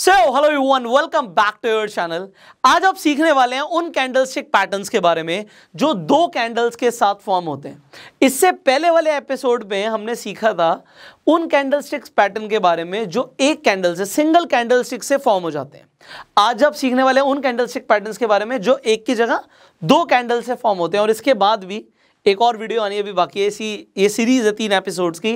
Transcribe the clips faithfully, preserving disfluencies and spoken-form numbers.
So hello everyone, welcome back to your channel. आज आप सीखने वाले हैं उन कैंडलस्टिक पैटर्न्स के बारे में जो दो कैंडल्स के साथ फॉर्म होते हैं। इससे पहले वाले एपिसोड में हमने सीखा था उन कैंडलस्टिक पैटर्न के बारे में जो एक कैंडल से, सिंगल कैंडलस्टिक से फॉर्म हो जाते हैं। आज आप सीखने वाले हैं उन कैंडलस्टिक पैटर्न्स के बारे में जो एक की जगह दो कैंडल से फॉर्म होते हैं। और इसके बाद भी एक और वीडियो आनी अभी बाकी है, इसी ये सीरीज़ है तीन एपिसोड्स की,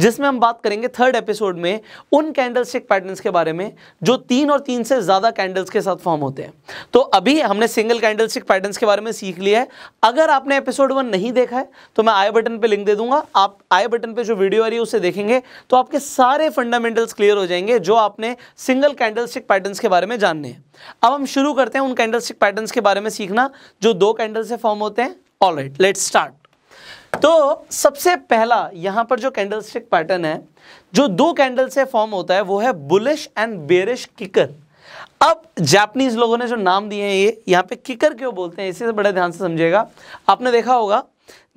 जिसमें हम बात करेंगे थर्ड एपिसोड में उन कैंडलस्टिक पैटर्न्स के बारे में जो तीन और तीन से ज़्यादा कैंडल्स के साथ फॉर्म होते हैं। तो अभी हमने सिंगल कैंडलस्टिक पैटर्न्स के बारे में सीख लिया है। अगर आपने एपिसोड वन नहीं देखा है तो मैं आई बटन पर लिंक दे दूंगा, आप आई बटन पर जो वीडियो आ रही है उसे देखेंगे तो आपके सारे फंडामेंटल्स क्लियर हो जाएंगे जो आपने सिंगल कैंडलस्टिक पैटर्न्स के बारे में जानने हैं। अब हम शुरू करते हैं उन कैंडलस्टिक पैटर्न्स के बारे में सीखना जो दो कैंडल से फॉर्म होते हैं। Alright, let's start. तो सबसे पहला यहां पर जो कैंडलस्टिक पैटर्न है जो दो कैंडल से फॉर्म होता है वो है बुलिश एंड बेरिश किकर। अब जापानीज लोगों ने जो नाम दिए हैं ये यहाँ पे किकर क्यों बोलते हैं, इसे बड़े ध्यान से समझेगा। आपने देखा होगा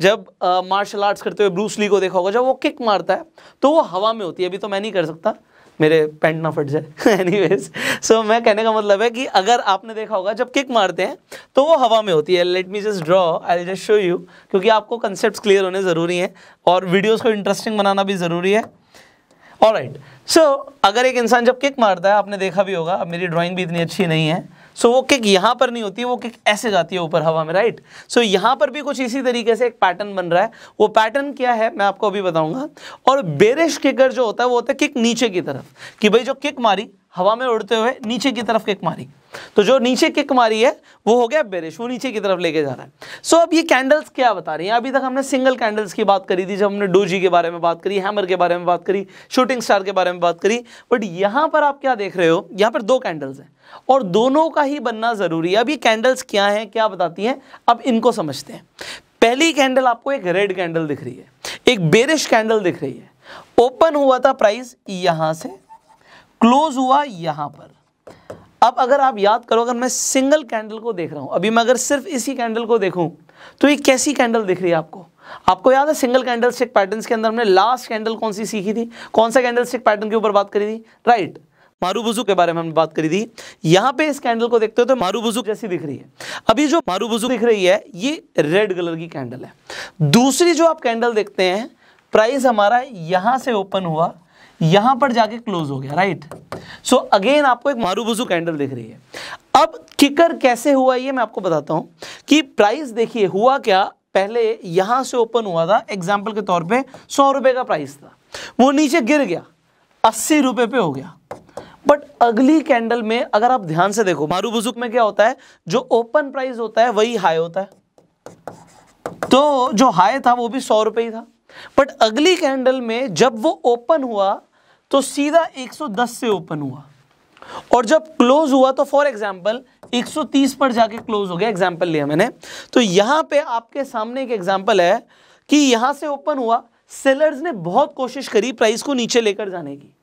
जब मार्शल आर्ट्स करते हुए ब्रूस ली को देखा होगा, जब वो किक मारता है तो वो हवा में होती है। अभी तो मैं नहीं कर सकता, मेरे पैंट ना फट जाए। एनीवेज, सो मैं कहने का मतलब है कि अगर आपने देखा होगा जब किक मारते हैं तो वो हवा में होती है। Let me just draw, I will just show you, क्योंकि आपको कॉन्सेप्ट्स क्लियर होने ज़रूरी हैं और वीडियोस को इंटरेस्टिंग बनाना भी ज़रूरी है। ऑलराइट, सो अगर एक इंसान जब किक मारता है, आपने देखा भी होगा, अब मेरी ड्राइंग भी इतनी अच्छी नहीं है, सो so, वो किक यहाँ पर नहीं होती, वो किक ऐसे जाती है ऊपर हवा में, राइट right? सो so, यहाँ पर भी कुछ इसी तरीके से एक पैटर्न बन रहा है। वो पैटर्न क्या है मैं आपको अभी बताऊँगा। और बेरिश किकर जो होता है वो होता है किक नीचे की तरफ, कि भाई जो किक मारी हवा में उड़ते हुए नीचे की तरफ किक मारी, तो जो नीचे किक मारी है वो हो गया बेरिश, वो नीचे की तरफ लेके जा रहा है। सो so, अब ये कैंडल्स क्या बता रही हैं? अभी तक हमने सिंगल कैंडल्स की बात करी थी, जब हमने डोजी के बारे में बात करी, हैमर के बारे में बात करी, शूटिंग स्टार के बारे में बात करी, बट यहाँ पर आप क्या देख रहे हो, यहाँ पर दो कैंडल्स हैं और दोनों का ही बनना ज़रूरी है। अब ये कैंडल्स क्या हैं, क्या बताती हैं, अब इनको समझते हैं। पहली कैंडल आपको एक रेड कैंडल दिख रही है, एक बेरिश कैंडल दिख रही है। ओपन हुआ था प्राइस यहाँ से, क्लोज हुआ यहाँ पर। अब अगर आप याद करो, अगर मैं सिंगल कैंडल को देख रहा हूँ, अभी मैं अगर सिर्फ इसी कैंडल को देखूँ तो ये कैसी कैंडल दिख रही है आपको? आपको याद है सिंगल कैंडलस्टिक पैटर्न्स के अंदर हमने लास्ट कैंडल कौन सी सीखी थी, कौन सा कैंडलस्टिक पैटर्न के ऊपर बात करी थी, राइट right. मारूबुजू के बारे में हमने बात करी थी। यहाँ पे इस कैंडल को देखते हो तो मारूबुजू जैसी दिख रही है। अभी जो मारूबुजू दिख रही है ये रेड कलर की कैंडल है। दूसरी जो आप कैंडल देखते हैं, प्राइस हमारा यहाँ से ओपन हुआ, यहाँ पर जाके क्लोज हो गया, राइट सो अगेन आपको एक मारूबुजू कैंडल दिख रही है। अब किकर कैसे हुआ ये मैं आपको बताता हूँ कि प्राइस देखिए हुआ क्या, पहले यहाँ से ओपन हुआ था, एग्जाम्पल के तौर पे सौ रुपये का प्राइस था, वो नीचे गिर गया अस्सी रुपये पे हो गया। बट अगली कैंडल में अगर आप ध्यान से देखो, मारूबुजू में क्या होता है, जो ओपन प्राइस होता है वही हाई होता है, तो जो हाई था वो भी सौ रुपये ही था। बट अगली कैंडल में जब वो ओपन हुआ तो सीधा एक सौ दस से ओपन हुआ, और जब क्लोज हुआ तो फॉर एग्जाम्पल एक सौ तीस पर जाके क्लोज हो गया, एग्जाम्पल लिया मैंने। तो यहाँ पे आपके सामने एक एग्जाम्पल है कि यहाँ से ओपन हुआ, सेलर्स ने बहुत कोशिश करी प्राइस को नीचे लेकर जाने की,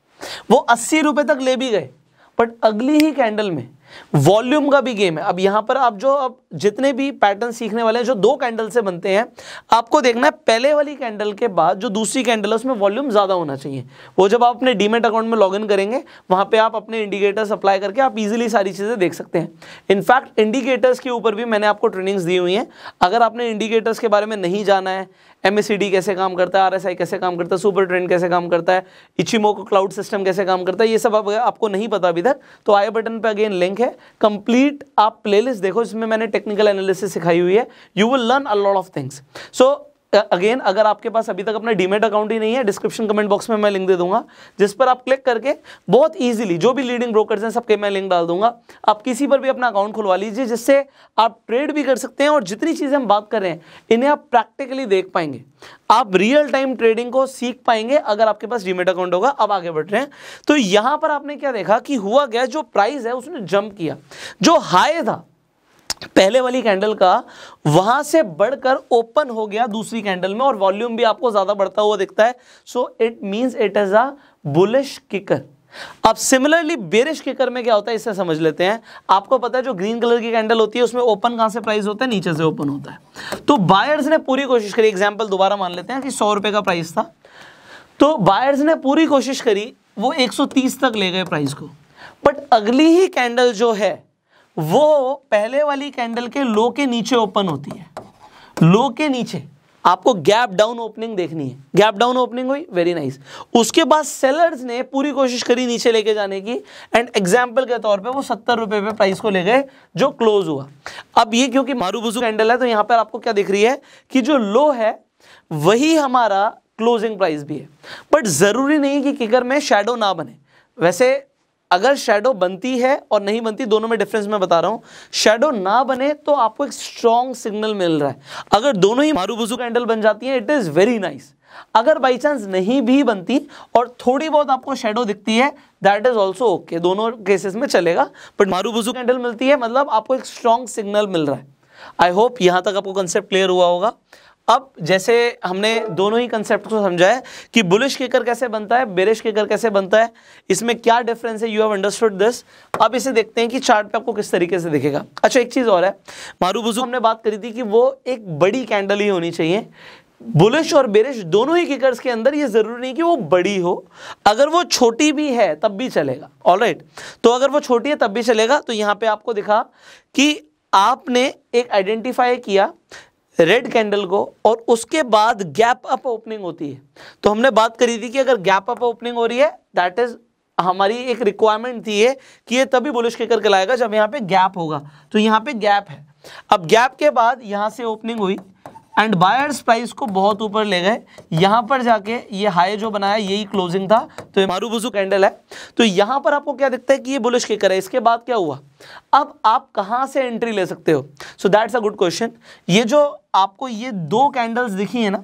वो अस्सी रुपए तक ले भी गए, बट अगली ही कैंडल में वॉल्यूम का भी गेम है। अब यहाँ पर आप जो अब जितने भी पैटर्न सीखने वाले हैं जो दो कैंडल से बनते हैं, आपको देखना है पहले वाली कैंडल के बाद जो दूसरी कैंडल है उसमें वॉल्यूम ज़्यादा होना चाहिए। वो जब आप अपने डीमेट अकाउंट में लॉगिन करेंगे वहाँ पे आप अपने इंडिकेटर्स अप्लाई करके आप इजीली सारी चीज़ें देख सकते हैं। इनफैक्ट इंडिकेटर्स के ऊपर भी मैंने आपको ट्रेनिंग्स दी हुई हैं। अगर आपने इंडिकेटर्स के बारे में नहीं जाना है, एम एस सी डी कैसे काम करता है, आर एस आई कैसे काम करता है, सुपर ट्रेंड कैसे काम करता है, इचिमोको क्लाउड सिस्टम कैसे काम करता है, ये सब अगर आपको नहीं पता अभी तक तो आई बटन पर अगेन लिंक है, कंप्लीट आप प्लेलिस्ट देखो जिसमें मैंने टेक्निकल एनालिसिस सिखाई हुई है। You will learn a lot of things. So again अगर आपके पास अभी तक अपना डीमेट अकाउंट ही नहीं है, डिस्क्रिप्शन कमेंट बॉक्स में मैं लिंक दे दूंगा, जिस पर आप क्लिक करके बहुत इजीली जो भी लीडिंग ब्रोकर्स हैं सबके मैं लिंक डाल दूंगा, आप किसी पर भी अपना अकाउंट खुलवा लीजिए, जिससे आप ट्रेड भी कर सकते हैं और जितनी चीज़ें हम बात कर रहे हैं इन्हें आप प्रैक्टिकली देख पाएंगे, आप रियल टाइम ट्रेडिंग को सीख पाएंगे अगर आपके पास डीमेट अकाउंट होगा। अब आगे बढ़ रहे हैं, तो यहाँ पर आपने क्या देखा कि हुआ गया जो प्राइस है उसने जंप किया, जो हाई था पहले वाली कैंडल का वहां से बढ़कर ओपन हो गया दूसरी कैंडल में, और वॉल्यूम भी आपको ज्यादा बढ़ता हुआ दिखता है। So it means it is a bullish kicker. अब सिमिलरली बेरिश किकर में क्या होता है इससे समझ लेते हैं। आपको पता है जो ग्रीन कलर की कैंडल होती है उसमें ओपन कहां से प्राइस होता है, नीचे से ओपन होता है। तो बायर्स ने पूरी कोशिश करी, एग्जाम्पल दोबारा मान लेते हैं कि सौ रुपये का प्राइस था, तो बायर्स ने पूरी कोशिश करी, वो एक सौ तीस तक ले गए प्राइस को, बट अगली ही कैंडल जो है वो पहले वाली कैंडल के लो के नीचे ओपन होती है, लो के नीचे आपको गैप डाउन ओपनिंग देखनी है। गैप डाउन ओपनिंग हुई, वेरी नाइस। उसके बाद सेलर्स ने पूरी कोशिश करी नीचे लेके जाने की, एंड एग्जाम्पल के तौर पे वो सत्तर रुपए पे प्राइस को ले गए जो क्लोज हुआ। अब ये क्योंकि मारूबुजू कैंडल है तो यहाँ पर आपको क्या दिख रही है कि जो लो है वही हमारा क्लोजिंग प्राइस भी है, बट जरूरी नहीं कि किकर में शेडो ना बने। वैसे अगर शेडो बनती है और नहीं बनती, दोनों में डिफरेंस मैं बता रहा हूँ, शेडो ना बने तो आपको एक स्ट्रॉन्ग सिग्नल मिल रहा है। अगर दोनों ही मारूबुजू कैंडल बन जाती हैं इट इज़ वेरी नाइस। अगर बाई चांस नहीं भी बनती और थोड़ी बहुत आपको शेडो दिखती है दैट इज़ ऑल्सो ओके, दोनों केसेस में चलेगा। बट मारूबुजू कैंडल मिलती है मतलब आपको एक स्ट्रॉन्ग सिग्नल मिल रहा है। आई होप यहाँ तक आपको कंसेप्ट क्लियर हुआ होगा। अब जैसे हमने दोनों ही कंसेप्ट को समझा है कि बुलिश किकर कैसे बनता है, बेरिश किकर कैसे बनता है, इसमें क्या डिफरेंस है, यू हैव अंडरस्टूड दिस। अब इसे देखते हैं कि चार्ट पे आपको किस तरीके से दिखेगा। अच्छा एक चीज़ और है, मारूबुजू हमने बात करी थी कि वो एक बड़ी कैंडल ही होनी चाहिए। बुलिश और बेरिश दोनों ही किकर्स के अंदर ये ज़रूरी नहीं कि वो बड़ी हो, अगर वो छोटी भी है तब भी चलेगा। ऑलराइट, तो अगर वो छोटी है तब भी चलेगा। तो यहाँ पर आपको दिखा कि आपने एक आइडेंटिफाई किया रेड कैंडल को और उसके बाद गैप अप ओपनिंग होती है। तो हमने बात करी थी कि अगर गैप अप ओपनिंग हो रही है दैट इज हमारी एक रिक्वायरमेंट थी है कि ये तभी बुलिश किकर कहलाएगा जब यहाँ पे गैप होगा। तो यहाँ पे गैप है, अब गैप के बाद यहाँ से ओपनिंग हुई एंड बायर्स प्राइस को बहुत ऊपर ले गए। यहाँ पर जाके ये हाई जो बनाया यही क्लोजिंग था, तो ये मारूबुजू कैंडल है। तो यहाँ पर आपको क्या दिखता है कि ये बुलिश किकर है। इसके बाद क्या हुआ, अब आप कहाँ से एंट्री ले सकते हो? So that's a good question. ये जो आपको ये दो कैंडल्स दिखी है ना,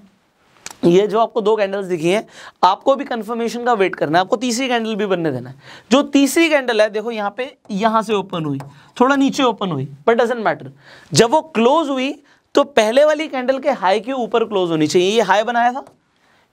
ये जो आपको दो कैंडल्स दिखी हैं, आपको भी कंफर्मेशन का वेट करना है, आपको तीसरी कैंडल भी बनने देना है। जो तीसरी कैंडल है देखो यहाँ पे, यहाँ से ओपन हुई, थोड़ा नीचे ओपन हुई, बट डजेंट मैटर। जब वो क्लोज हुई तो पहले वाली कैंडल के हाई के ऊपर क्लोज होनी चाहिए। ये हाई बनाया था,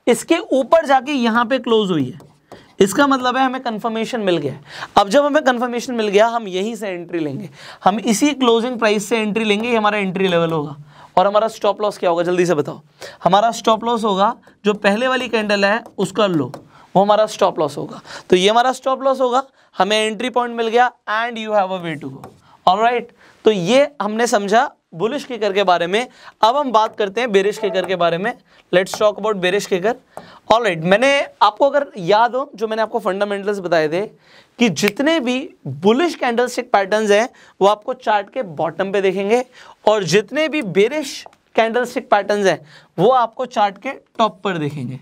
इसके ऊपर जाके यहाँ पे क्लोज हुई है। इसका मतलब है हमें कंफर्मेशन मिल गया। अब जब हमें कंफर्मेशन मिल गया हम यहीं से एंट्री लेंगे, हम इसी क्लोजिंग प्राइस से एंट्री लेंगे। ये हमारा एंट्री लेवल होगा। और हमारा स्टॉप लॉस क्या होगा जल्दी से बताओ? हमारा स्टॉप लॉस होगा जो पहले वाली कैंडल है उसका लो, वो हमारा स्टॉप लॉस होगा। तो ये हमारा स्टॉप लॉस होगा, हमें एंट्री पॉइंट मिल गया and you have a way to go. Alright, तो ये हमने समझा बुलिश किकर के बारे में। अब हम बात करते हैं बेरिश किकर के बारे में। Let's talk about bearish kicker. Alright, मैंने आपको अगर याद हो जो मैंने आपको फंडामेंटल्स बताए थे कि जितने भी बुलिश कैंडलस्टिक पैटर्न्स हैं वो आपको चार्ट के बॉटम पे देखेंगे और जितने भी बेरिश कैंडलस्टिक पैटर्न्स हैं वो आपको चार्ट के टॉप पर देखेंगे।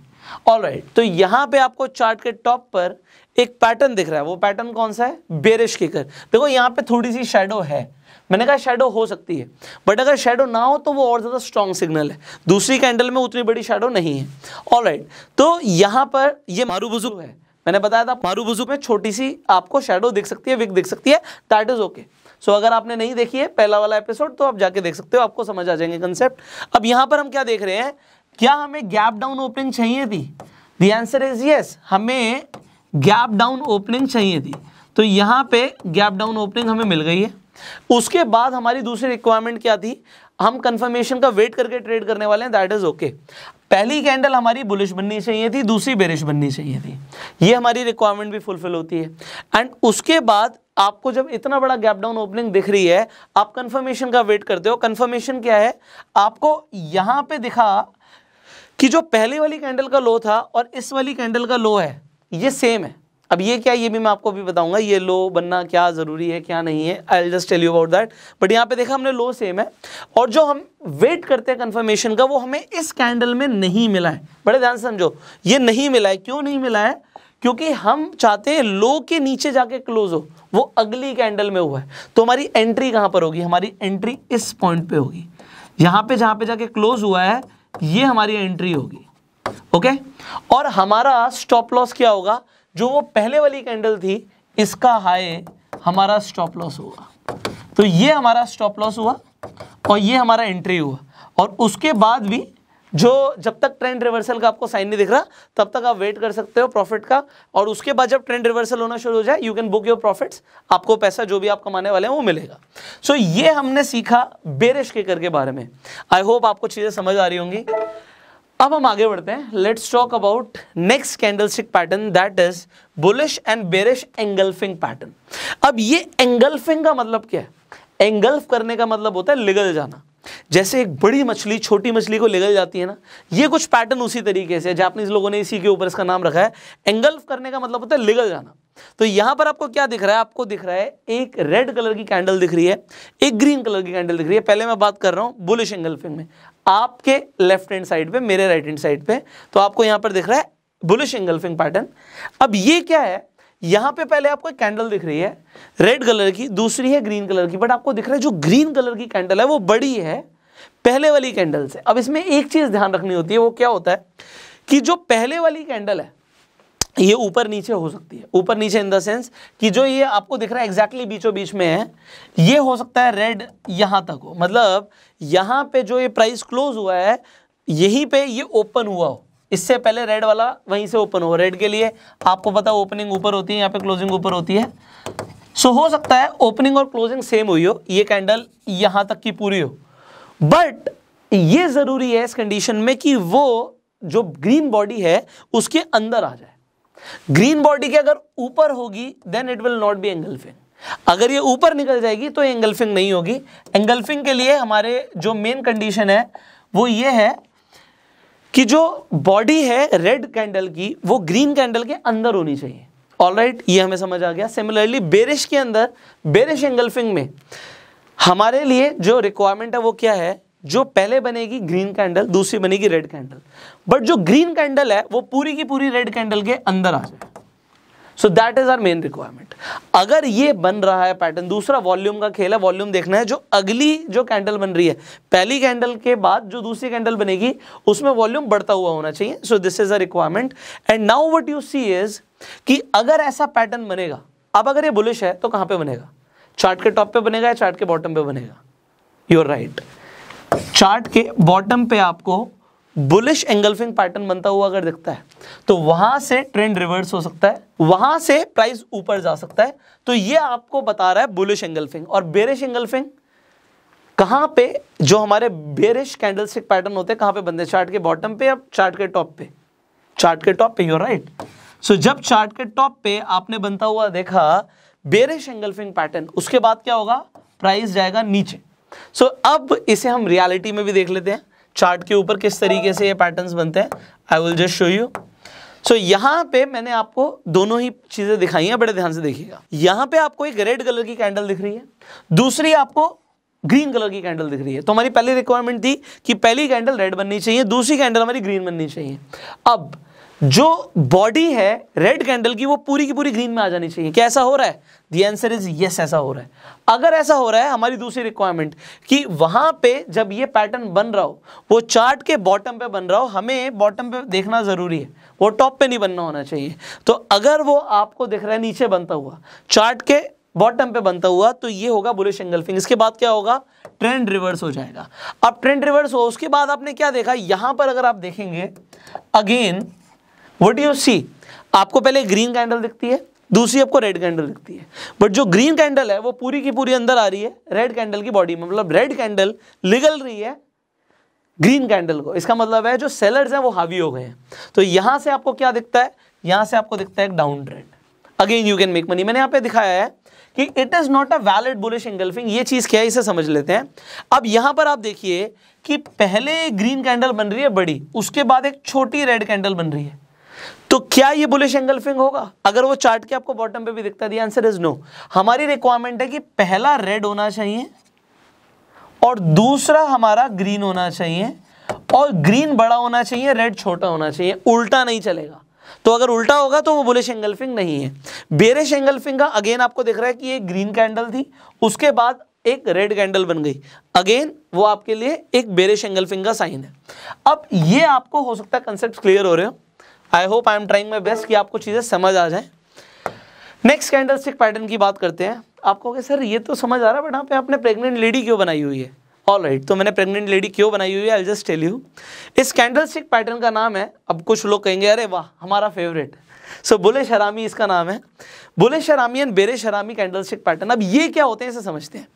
ऑलराइट, तो यहाँ पे आपको चार्ट के टॉप पर एक पैटर्न दिख रहा है। वो पैटर्न कौन सा है? Bearish kicker. देखो यहाँ पे थोड़ी सी शेडो है, मैंने कहा शेडो हो सकती है, बट अगर शेडो ना हो तो वो और ज़्यादा स्ट्रॉन्ग सिग्नल है। दूसरी कैंडल में उतनी बड़ी शेडो नहीं है। ऑलराइट, तो यहाँ पर ये मारूबुजू है। मैंने बताया था मारूबुजू में छोटी सी आपको शेडो दिख सकती है, विक दिख सकती है, दैट इज़ ओके। सो अगर आपने नहीं देखी है पहला वाला एपिसोड तो आप जाके देख सकते हो, आपको समझ आ जाएंगे कंसेप्ट। अब यहाँ पर हम क्या देख रहे हैं, क्या हमें गैप डाउन ओपनिंग चाहिए थी? द आंसर इज यस, हमें गैप डाउन ओपनिंग चाहिए थी। तो यहाँ पे गैप डाउन ओपनिंग हमें मिल गई है। उसके बाद हमारी दूसरी रिक्वायरमेंट क्या थी? हम कंफर्मेशन का वेट करके ट्रेड करने वाले हैं, दैट इज ओके। पहली कैंडल हमारी बुलिश बननी चाहिए थी, दूसरी बेरिश बननी चाहिए थी, ये हमारी रिक्वायरमेंट भी फुलफिल होती है। एंड उसके बाद आपको जब इतना बड़ा गैप डाउन ओपनिंग दिख रही है आप कंफर्मेशन का वेट करते हो। कंफर्मेशन क्या है? आपको यहाँ पे दिखा कि जो पहले वाली कैंडल का लो था और इस वाली कैंडल का लो है ये सेम है। अब ये क्या है ये भी मैं आपको भी बताऊंगा, ये लो बनना क्या ज़रूरी है क्या नहीं है, I will just tell you about that. But यहाँ पे देखा हमने लो सेम है और जो हम वेट करते हैं कंफर्मेशन का वो हमें इस कैंडल में नहीं मिला है। बड़े ध्यान से समझो, ये नहीं मिला है। क्यों नहीं मिला है? क्योंकि हम चाहते हैं लो के नीचे जाके क्लोज हो, वो अगली कैंडल में हुआ है। तो हमारी एंट्री कहाँ पर होगी? हमारी एंट्री इस पॉइंट पर होगी, यहाँ पर जहाँ पर जाके क्लोज हुआ है ये हमारी एंट्री होगी। Okay okay? और हमारा स्टॉप लॉस क्या होगा? जो वो पहले वाली कैंडल थी इसका हाई हमारा स्टॉप लॉस होगा। तो ये हमारा स्टॉप लॉस हुआ और ये हमारा एंट्री हुआ। और उसके बाद भी जो जब तक ट्रेंड रिवर्सल का आपको साइन नहीं दिख रहा तब तक आप वेट कर सकते हो प्रॉफिट का। और उसके बाद जब ट्रेंड रिवर्सल होना शुरू हो जाए you can book your profits, आपको पैसा जो भी आप कमाने वाले हैं वो मिलेगा। सो so, ये हमने सीखा बेरिश किकर के बारे में। आई होप आपको चीज़ें समझ आ रही होंगी। अब हम आगे बढ़ते हैं. Let's talk about next candlestick pattern, that is bullish and bearish engulfing pattern. अब ये एंगल्फिंग का मतलब क्या है? एंगल्फ करने का मतलब होता है लिगल जाना. जैसे एक बड़ी मछली छोटी मछली को लिगल जाती है ना, ये कुछ पैटर्न उसी तरीके से जापानीज लोगों ने इसी के ऊपर इसका नाम रखा है. एंगल्फ करने का मतलब होता है लिगल जाना. तो यहां पर आपको क्या दिख रहा है? आपको दिख रहा है एक रेड कलर की कैंडल दिख रही है, एक ग्रीन कलर की कैंडल दिख रही है. पहले मैं बात कर रहा हूं बुलिश एंगल्फिंग में, आपके लेफ्ट हैंड साइड पे, मेरे राइट हैंड साइड पे. तो आपको यहां पर दिख रहा है बुलिश एंगल्फिंग पैटर्न. अब ये क्या है? यहां पे पहले आपको एक कैंडल दिख रही है रेड कलर की, दूसरी है ग्रीन कलर की, बट आपको दिख रहा है जो ग्रीन कलर की कैंडल है वो बड़ी है पहले वाली कैंडल से. अब इसमें एक चीज ध्यान रखनी होती है, वो क्या होता है कि जो पहले वाली कैंडल है ये ऊपर नीचे हो सकती है. ऊपर नीचे इन द सेंस कि जो ये आपको दिख रहा है एग्जैक्टली बीचों बीच में है, ये हो सकता है रेड यहाँ तक हो, मतलब यहाँ पे जो ये प्राइस क्लोज हुआ है यहीं पे ये ओपन हुआ हो. इससे पहले रेड वाला वहीं से ओपन हो. रेड के लिए आपको पता ओपनिंग ऊपर होती है, यहाँ पे क्लोजिंग ऊपर होती है. सो so, हो सकता है ओपनिंग और क्लोजिंग सेम हुई हो, ये कैंडल यहाँ तक की पूरी हो. बट ये ज़रूरी है इस कंडीशन में कि वो जो ग्रीन बॉडी है उसके अंदर आ जाए. ग्रीन बॉडी के अगर ऊपर होगी then it will not be engulfing. अगर ये ऊपर निकल जाएगी तो ये एंगल्फिंग नहीं होगी. एंगल्फिंग के लिए हमारे जो मेन कंडीशन है वो ये है कि जो बॉडी है रेड कैंडल की वो ग्रीन कैंडल के अंदर होनी चाहिए. ऑलराइट, ये हमें समझ आ गया. सिमिलरली बेरिश के अंदर, बेरिश एंगल्फिंग में हमारे लिए जो रिक्वायरमेंट है वो क्या है? जो पहले बनेगी ग्रीन कैंडल, दूसरी बनेगी रेड कैंडल, बट जो ग्रीन कैंडल है वो पूरी की पूरी रेड कैंडल के अंदर आ जाए. So that is our main requirement. अगर ये बन रहा है पैटर्न, दूसरा वॉल्यूम का खेल है. वॉल्यूम देखना है जो अगली जो कैंडल बन रही है, पहली कैंडल के बाद जो दूसरी कैंडल बनेगी उसमें वॉल्यूम बढ़ता हुआ होना चाहिए. So this is a requirement. And now what you see is कि अगर ऐसा पैटर्न बनेगा, अब अगर ये बुलिश है तो कहाँ पे बनेगा? चार्ट के टॉप पे बनेगा या चार्ट के बॉटम पे बनेगा? यू आर राइट, चार्ट के बॉटम पे आपको बुलिश एंगल्फिंग पैटर्न बनता हुआ अगर दिखता है तो वहां से ट्रेंड रिवर्स हो सकता है, वहां से प्राइस ऊपर जा सकता है. तो ये आपको बता रहा है बुलिश एंगल्फिंग. और बेरिश एंगल्फिंग कहां पे, जो हमारे बेरिश कैंडलस्टिक पैटर्न होते हैं कहां पे बनते हैं? चार्ट के बॉटम पे या चार्ट के टॉप पे? चार्ट के टॉप पे, यूर राइट. सो जब चार्ट के टॉप पे आपने बनता हुआ देखा बेरिश एंगल्फिंग पैटर्न, उसके बाद क्या होगा? प्राइस जाएगा नीचे. सो so, अब इसे हम रियलिटी में भी देख लेते हैं, चार्ट के ऊपर किस तरीके से ये पैटर्न्स बनते हैं. I will just show you. So यहाँ पे मैंने आपको दोनों ही चीज़ें दिखाई हैं, बड़े ध्यान से देखिएगा. यहाँ पे आपको एक रेड कलर की कैंडल दिख रही है, दूसरी आपको ग्रीन कलर की कैंडल दिख रही है. तो हमारी पहली रिक्वायरमेंट थी कि पहली कैंडल रेड बननी चाहिए, दूसरी कैंडल हमारी ग्रीन बननी चाहिए. अब जो बॉडी है रेड कैंडल की वो पूरी की पूरी ग्रीन में आ जानी चाहिए. क्या ऐसा हो रहा है? द आंसर इज यस, ऐसा हो रहा है. अगर ऐसा हो रहा है, हमारी दूसरी रिक्वायरमेंट कि वहां पे जब ये पैटर्न बन रहा हो वो चार्ट के बॉटम पे बन रहा हो. हमें बॉटम पे देखना ज़रूरी है, वो टॉप पे नहीं बनना होना चाहिए. तो अगर वो आपको दिख रहा है नीचे बनता हुआ, चार्ट के बॉटम पे बनता हुआ, तो ये होगा बुलिश एंगल्फिंग. इसके बाद क्या होगा? ट्रेंड रिवर्स हो जाएगा. अब ट्रेंड रिवर्स हो, उसके बाद आपने क्या देखा? यहाँ पर अगर आप देखेंगे again, what do you see? आपको पहले ग्रीन कैंडल दिखती है, दूसरी आपको रेड कैंडल दिखती है, बट जो ग्रीन कैंडल है वो पूरी की पूरी अंदर आ रही है रेड कैंडल की बॉडी में. मतलब रेड कैंडल निगल रही है ग्रीन कैंडल को. इसका मतलब है जो सेलर्स हैं वो हावी हो गए हैं. तो यहाँ से आपको क्या दिखता है? यहाँ से आपको दिखता है एक down trend. Again you can make money. मैंने यहाँ पे दिखाया है कि it is not a valid bullish engulfing. ये चीज़ क्या है इसे समझ लेते हैं. अब यहाँ पर आप देखिए कि पहले ग्रीन कैंडल बन रही है बड़ी, उसके बाद एक छोटी रेड कैंडल बन रही है. तो क्या ये बुलिश एंगल्फिंग होगा अगर वो चार्ट के आपको बॉटम पे भी दिखता है? The answer is no. हमारी रिक्वायरमेंट है कि पहला रेड होना चाहिए और दूसरा हमारा ग्रीन होना चाहिए, और ग्रीन बड़ा होना चाहिए, रेड छोटा होना चाहिए. उल्टा नहीं चलेगा. तो अगर उल्टा होगा तो वो बुलिश एंगल्फिंग नहीं है. बेरिश एंगल्फिंग का अगेन आपको दिख रहा है कि ये ग्रीन कैंडल थी, उसके बाद एक रेड कैंडल बन गई. अगेन वो आपके लिए एक बेरिश एंगल्फिंग का साइन है. अब ये आपको हो सकता है कंसेप्ट क्लियर हो रहे हो. I hope I am trying my best कि आपको चीज़ें समझ आ जाएं. नेक्स्ट कैंडलस्टिक पैटर्न की बात करते हैं. आप कहोगे सर ये तो समझ आ रहा है, बट यहाँ पे आपने प्रेग्नेंट लेडी क्यों बनाई हुई है? ऑल राइट, तो मैंने प्रेग्नेंट लेडी क्यों बनाई हुई है, आई जस्ट टेल यू. इस कैंडलस्टिक पैटर्न का नाम है, अब कुछ लोग कहेंगे अरे वाह हमारा फेवरेट, सो बुलिश हरामी इसका नाम है. Bullish harami and bearish harami candlestick pattern. अब ये क्या होते हैं इसे समझते हैं.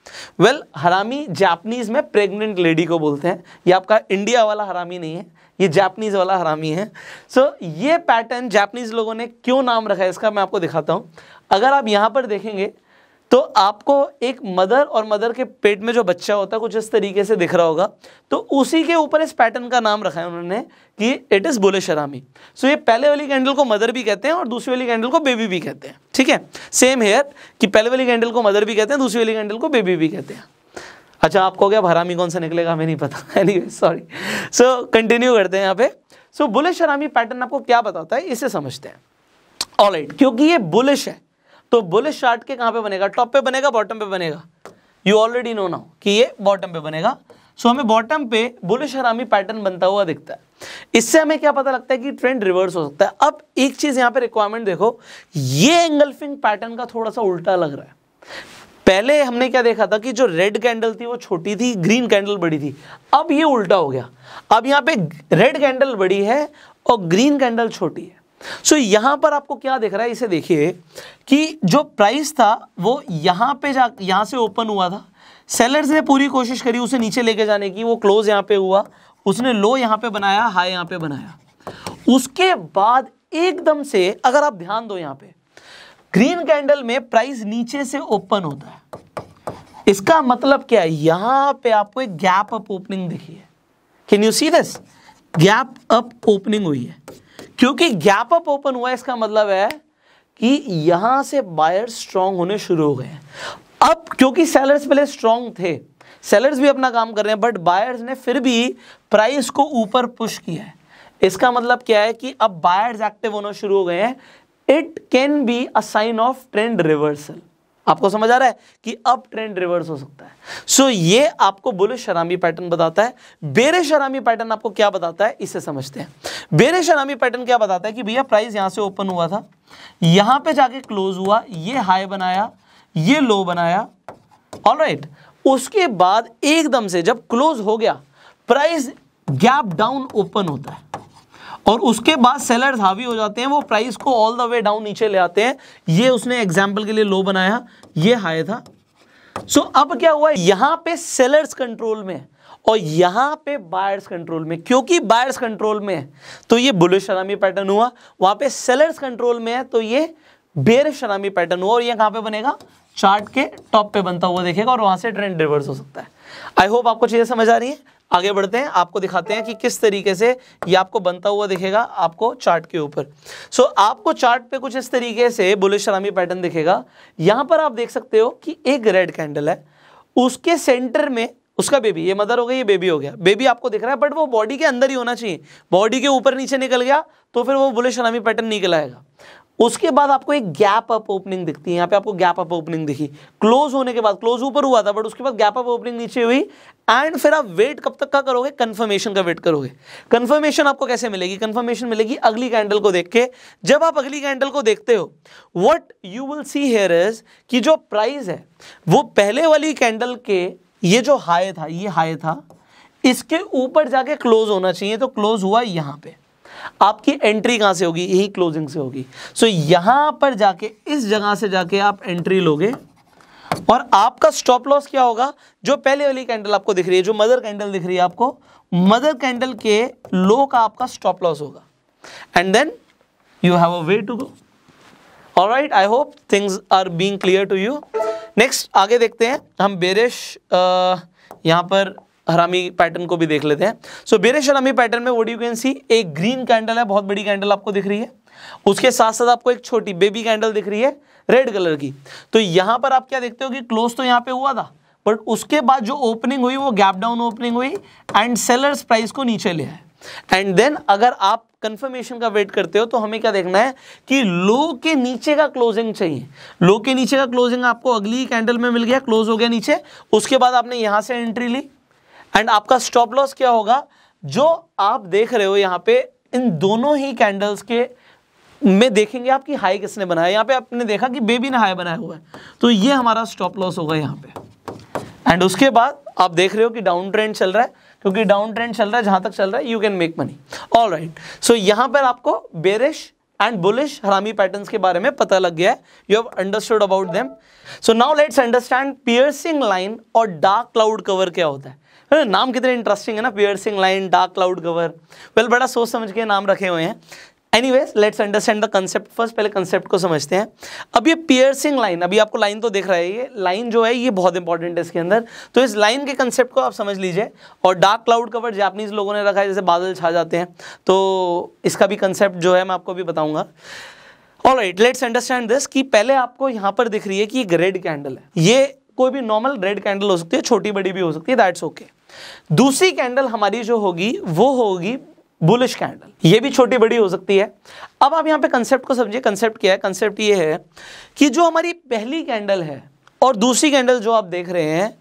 वेल well, हरामी जापानीज में प्रेग्नेंट लेडी को बोलते हैं. ये आपका इंडिया वाला हरामी नहीं है, ये जापानीज वाला हरामी है। सो so, ये पैटर्न जापानीज लोगों ने क्यों नाम रखा है इसका मैं आपको दिखाता हूँ। अगर आप यहाँ पर देखेंगे तो आपको एक मदर और मदर के पेट में जो बच्चा होता है कुछ इस तरीके से दिख रहा होगा, तो उसी के ऊपर इस पैटर्न का नाम रखा है उन्होंने कि इट इज़ बुलिश हरामी। सो ये पहले वाली कैंडल को मदर भी कहते हैं और दूसरी वाली कैंडल को बेबी भी कहते हैं। ठीक है, सेम हेयर कि पहले वाली कैंडल को मदर भी कहते हैं, दूसरी वाली कैंडल को बेबी भी कहते हैं। अच्छा, आपको क्या हरामी कौन सा निकलेगा हमें नहीं पता, एनीवे सॉरी। सो कंटिन्यू करते हैं यहाँ पे। सो बुलिश हरामी पैटर्न आपको क्या बताता है इसे समझते हैं। ऑलराइट, क्योंकि ये बुलिश है तो बुलिश चार्ट के कहाँ पे बनेगा, टॉप पे बनेगा, बॉटम पे बनेगा। यू ऑलरेडी नो नाउ कि ये बॉटम पे बनेगा। सो so, हमें बॉटम पे बुलिश हरामी पैटर्न बनता हुआ दिखता है। इससे हमें क्या पता लगता है कि ट्रेंड रिवर्स हो सकता है। अब एक चीज़ यहाँ पे रिक्वायरमेंट देखो, ये एंगल्फिंग पैटर्न का थोड़ा सा उल्टा लग रहा है। पहले हमने क्या देखा था कि जो रेड कैंडल थी वो छोटी थी, ग्रीन कैंडल बड़ी थी। अब ये उल्टा हो गया, अब यहाँ पे रेड कैंडल बड़ी है और ग्रीन कैंडल छोटी है। सो so, यहाँ पर आपको क्या दिख रहा है इसे देखिए कि जो प्राइस था वो यहाँ पे जा यहाँ से ओपन हुआ था। सेलर्स ने पूरी कोशिश करी उसे नीचे लेके जाने की, वो क्लोज यहाँ पे हुआ, उसने लो यहाँ पे बनाया, हाई यहाँ पे बनाया। उसके बाद एकदम से अगर आप ध्यान दो यहाँ पे ग्रीन कैंडल में प्राइस नीचे से ओपन होता है। इसका मतलब क्या है, यहाँ पे आपको एक गैप अप ओपनिंग दिखी है। Can you see this, gap up opening हुई है। क्योंकि गैप अप ओपन हुआ है इसका मतलब है कि यहाँ से बायर्स स्ट्रांग होने शुरू हो गए हैं। अब क्योंकि सेलर्स पहले स्ट्रांग थे, सेलर्स भी अपना काम कर रहे हैं, बट बायर्स ने फिर भी प्राइस को ऊपर पुश किया है। इसका मतलब क्या है कि अब बायर्स एक्टिव होना शुरू हो गए हैं। It can be a sign of trend reversal. आपको समझ आ रहा है कि अब ट्रेंड रिवर्स हो सकता है। सो so, ये आपको बुलिश हरामी पैटर्न बताता है। बेरिश हरामी पैटर्न आपको क्या बताता है इसे समझते हैं। बेरिश हरामी पैटर्न क्या बताता है कि भैया प्राइस यहाँ से ओपन हुआ था, यहाँ पे जाके क्लोज हुआ, ये हाई बनाया, ये लो बनाया। ऑलराइट, उसके बाद एकदम से जब क्लोज हो गया प्राइस गैप डाउन ओपन होता है और उसके बाद सेलर्स हावी हो जाते हैं, वो प्राइस को ऑल द वे डाउन नीचे ले आते हैं। ये उसने एग्जाम्पल के लिए लो बनाया, ये हाई था। सो so, अब क्या हुआ, यहाँ पे सेलर्स कंट्रोल में है और यहाँ पे बायर्स कंट्रोल में। क्योंकि बायर्स कंट्रोल में है तो ये बुलिश हरामी पैटर्न हुआ, वहाँ पे सेलर्स कंट्रोल में है तो ये बेरिश हरामी पैटर्न हुआ। और ये कहाँ पे बनेगा, चार्ट के टॉप पे बनता हुआ देखेगा और वहाँ से ट्रेंड रिवर्स हो सकता है। आई होप आपको चीज़ें समझ आ रही हैं। आगे बढ़ते हैं, आपको दिखाते हैं कि किस तरीके से ये आपको बनता हुआ दिखेगा आपको चार्ट के ऊपर। सो so, आपको चार्ट पे कुछ इस तरीके से बुलिश हरामी पैटर्न दिखेगा। यहाँ पर आप देख सकते हो कि एक रेड कैंडल है, उसके सेंटर में उसका बेबी, ये मदर हो गई, ये बेबी हो गया। बेबी आपको दिख रहा है बट वो बॉडी के अंदर ही होना चाहिए, बॉडी के ऊपर नीचे निकल गया तो फिर वो बुलिश हरामी पैटर्न निकल आएगा। उसके बाद आपको एक गैप अप ओपनिंग दिखती है, यहाँ पे आपको गैप अप ओपनिंग दिखी। क्लोज होने के बाद, क्लोज ऊपर हुआ था बट उसके बाद गैप अप ओपनिंग नीचे हुई। एंड फिर आप वेट कब तक का करोगे, कंफर्मेशन का वेट करोगे। कंफर्मेशन आपको कैसे मिलेगी, कंफर्मेशन मिलेगी अगली कैंडल को देख के। जब आप अगली कैंडल को देखते हो what you will see here is कि जो प्राइस है वो पहले वाली कैंडल के ये जो हाई था, ये हाई था, इसके ऊपर जाके क्लोज होना चाहिए तो क्लोज हुआ यहाँ पे। आपकी एंट्री कहाँ से होगी, यही क्लोजिंग से होगी। सो so, यहाँ पर जाके इस जगह से जाके आप एंट्री लोगे और आपका स्टॉप लॉस क्या होगा, जो पहले वाली कैंडल आपको दिख रही है, जो मदर कैंडल दिख रही है आपको, मदर कैंडल के लो का आपका स्टॉप लॉस होगा। And then you have a way to go. Alright, I hope things are being clear to you. Next आगे देखते हैं हम बेरिश यहाँ पर हरामी पैटर्न को भी देख लेते हैं। सो बेरिश हरामी पैटर्न में व्हाट यू कैन सी, एक ग्रीन कैंडल है, बहुत बड़ी कैंडल आपको दिख रही है, उसके साथ साथ आपको एक छोटी बेबी कैंडल दिख रही है रेड कलर की। तो यहाँ पर आप क्या देखते हो कि क्लोज तो यहाँ पे हुआ था बट उसके बाद जो ओपनिंग हुई वो गैप डाउन ओपनिंग हुई एंड सेलर्स प्राइस को नीचे ले आए। एंड देन अगर आप कंफर्मेशन का वेट करते हो तो हमें क्या देखना है कि लो के नीचे का क्लोजिंग चाहिए। लो के नीचे का क्लोजिंग आपको अगली कैंडल में मिल गया, क्लोज हो गया नीचे, उसके बाद आपने यहाँ से एंट्री ली एंड आपका स्टॉप लॉस क्या होगा, जो आप देख रहे हो यहाँ पे इन दोनों ही कैंडल्स के में देखेंगे आप कि हाई किसने बनाया। यहाँ पे आपने देखा कि बेबी ने हाई बनाया हुआ है तो ये हमारा स्टॉप लॉस होगा यहाँ पे। एंड उसके बाद आप देख रहे हो कि डाउन ट्रेंड चल रहा है, क्योंकि डाउन ट्रेंड चल रहा है, जहाँ तक चल रहा है you can make money. Alright, so यहाँ पर आपको bearish and bullish Harami patterns के बारे में पता लग गया है. You have understood about them. So now let's understand piercing line और dark cloud cover क्या होता है. नाम कितने interesting है ना, piercing line, dark cloud cover. Well, बड़ा सोच समझ के नाम रखे हुए हैं. Anyways, let's understand the concept first. पहले concept को समझते हैं. अब ये piercing line, अभी आपको line तो देख रहा है, ये line जो है ये बहुत important है इसके अंदर. तो इस line के concept को आप समझ लीजिए. और dark cloud cover जापानीज लोगों ने रखा है, जैसे बादल छा जाते हैं, तो इसका भी concept जो है मैं आपको भी बताऊंगा. Alright, let's understand this कि पहले आपको यहाँ पर दिख रही है कि एक रेड कैंडल है. ये कोई भी नॉर्मल रेड कैंडल हो सकती है, छोटी बड़ी भी हो सकती है, दैट्स ओके. दूसरी कैंडल हमारी जो होगी वो होगी बुलिश कैंडल. ये भी छोटी बड़ी हो सकती है. अब आप यहाँ पे कंसेप्ट को समझिए. कंसेप्ट क्या है? कंसेप्ट ये है कि जो हमारी पहली कैंडल है और दूसरी कैंडल जो आप देख रहे हैं,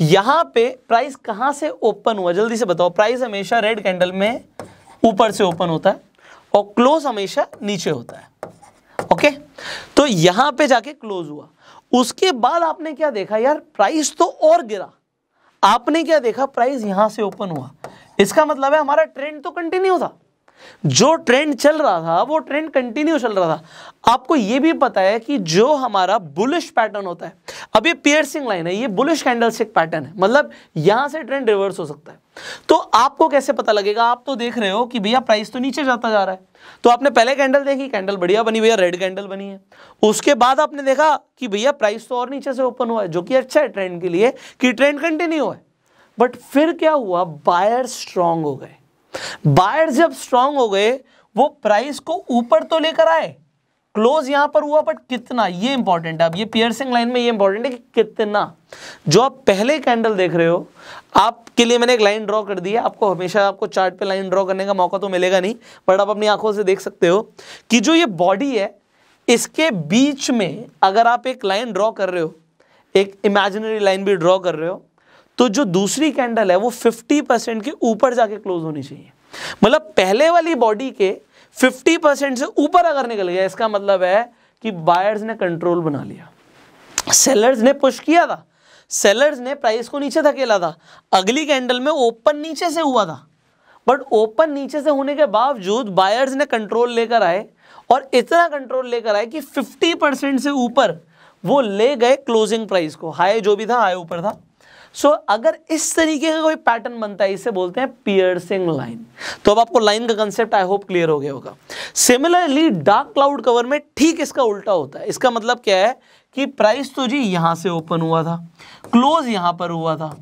यहाँ पे प्राइस कहाँ से ओपन हुआ जल्दी से बताओ. प्राइस हमेशा रेड कैंडल में ऊपर से ओपन होता है और क्लोज हमेशा नीचे होता है. ओके, तो यहाँ पे जाके क्लोज हुआ. उसके बाद आपने क्या देखा? यार प्राइस तो और गिरा. आपने क्या देखा? प्राइस यहाँ से ओपन हुआ. इसका मतलब है हमारा ट्रेंड तो कंटिन्यू था. जो ट्रेंड चल रहा था वो ट्रेंड कंटिन्यू चल रहा था. आपको ये भी पता है कि जो हमारा बुलिश पैटर्न होता है, अब ये पियर्सिंग लाइन है, ये बुलिश कैंडलस्टिक पैटर्न है, मतलब यहाँ से ट्रेंड रिवर्स हो सकता है. तो आपको कैसे पता लगेगा? आप तो देख रहे हो कि भैया प्राइस तो नीचे जाता जा रहा है. तो आपने पहले कैंडल देखी, कैंडल बढ़िया बनी, भैया रेड कैंडल बनी है. उसके बाद आपने देखा कि भैया प्राइस तो और नीचे से ओपन हुआ है, जो कि अच्छा है ट्रेंड के लिए कि ट्रेंड कंटिन्यू है. बट फिर क्या हुआ? बायर स्ट्रांग हो गए. बायर जब स्ट्रांग हो गए वो प्राइस को ऊपर तो लेकर आए. क्लोज यहां पर हुआ, बट कितना, ये इंपॉर्टेंट है. अब ये पियर्सिंग लाइन में ये इंपॉर्टेंट है कि कितना. जो आप पहले कैंडल देख रहे हो, आपके लिए मैंने एक लाइन ड्रॉ कर दी है. आपको हमेशा आपको चार्ट पे लाइन ड्रॉ करने का मौका तो मिलेगा नहीं, बट आप अपनी आंखों से देख सकते हो कि जो ये बॉडी है इसके बीच में अगर आप एक लाइन ड्रॉ कर रहे हो, एक इमेजिनरी लाइन भी ड्रॉ कर रहे हो, तो जो दूसरी कैंडल है वो फिफ्टी परसेंट के ऊपर जाके क्लोज होनी चाहिए. मतलब पहले वाली बॉडी के फिफ्टी परसेंट से ऊपर अगर निकल गया, इसका मतलब है कि बायर्स ने कंट्रोल बना लिया. सेलर्स ने पुश किया था, सेलर्स ने प्राइस को नीचे धकेला था. अगली कैंडल में ओपन नीचे से हुआ था, बट ओपन नीचे से होने के बावजूद बायर्स ने कंट्रोल लेकर आए, और इतना कंट्रोल लेकर आए कि फिफ्टी परसेंट से ऊपर वो ले गए क्लोजिंग प्राइस को. हाई जो भी था, हाई ऊपर था. सो so, अगर इस तरीके का कोई पैटर्न बनता है, इसे बोलते हैं पियर्सिंग लाइन. तो अब आपको लाइन का कंसेप्ट आई होप क्लियर हो गया होगा. सिमिलरली डार्क क्लाउड कवर में ठीक इसका उल्टा होता है. इसका मतलब क्या है कि प्राइस तो जी यहाँ से ओपन हुआ था, क्लोज यहाँ पर हुआ था.